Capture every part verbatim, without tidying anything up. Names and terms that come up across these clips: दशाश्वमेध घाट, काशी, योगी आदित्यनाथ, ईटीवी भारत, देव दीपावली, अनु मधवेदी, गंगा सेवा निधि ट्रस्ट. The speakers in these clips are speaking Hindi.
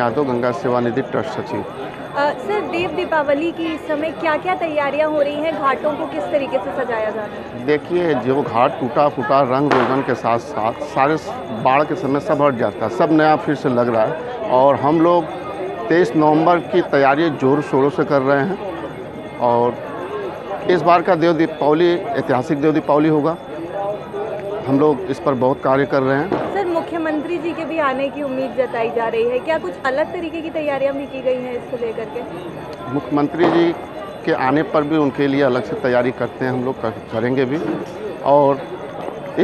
यादव, गंगा सेवा निधि ट्रस्ट सचिव। सर, देव दीपावली की इस समय क्या क्या तैयारियां हो रही हैं, घाटों को किस तरीके से सजाया जा रहा है? देखिए, जो घाट टूटा फूटा रंग रोगन के साथ साथ सारे बाढ़ के समय सब हट जाता है, सब नया फिर से लग रहा है और हम लोग तेईस नवंबर की तैयारी जोर शोरों से कर रहे हैं और इस बार का देव दीपावली ऐतिहासिक देव दीपावली होगा। हम लोग इस पर बहुत कार्य कर रहे हैं। सर, मुख्यमंत्री जी के भी आने की उम्मीद जताई जा रही है, क्या कुछ अलग तरीके की तैयारियां भी की गई हैं इसको लेकर के? मुख्यमंत्री जी के आने पर भी उनके लिए अलग से तैयारी करते हैं, हम लोग करेंगे भी और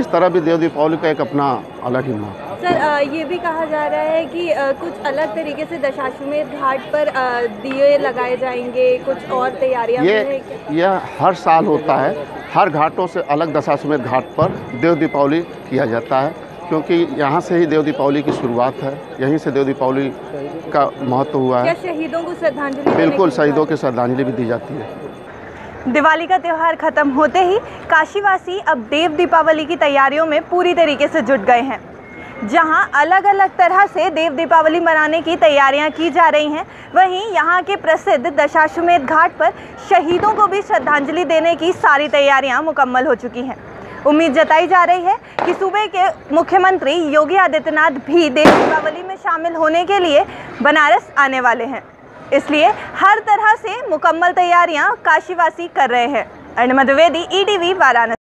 इस तरह भी देव दीपावली का एक अपना अलग ही महत्व। सर, ये भी कहा जा रहा है कि कुछ अलग तरीके से दशाश्वमेध घाट पर दिए लगाए जाएंगे, कुछ और तैयारियां? ये यह हर साल होता है, हर घाटों से अलग दशाश्वमेध घाट पर देव दीपावली किया जाता है क्योंकि यहाँ से ही देव दीपावली की शुरुआत है, यहीं से देव दीपावली का महत्व हुआ है। क्या शहीदों को श्रद्धांजलि? बिल्कुल, शहीदों को श्रद्धांजलि भी दी जाती है। दिवाली का त्यौहार खत्म होते ही काशीवासी अब देव दीपावली की तैयारियों में पूरी तरीके से जुट गए हैं। जहां अलग अलग तरह से देव दीपावली मनाने की तैयारियां की जा रही हैं, वहीं यहां के प्रसिद्ध दशाश्वमेध घाट पर शहीदों को भी श्रद्धांजलि देने की सारी तैयारियां मुकम्मल हो चुकी हैं। उम्मीद जताई जा रही है कि सूबे के मुख्यमंत्री योगी आदित्यनाथ भी देव दीपावली में शामिल होने के लिए बनारस आने वाले हैं, इसलिए हर तरह से मुकम्मल तैयारियां काशीवासी कर रहे हैं। अनु मधवेदी, ईटीवी भारत।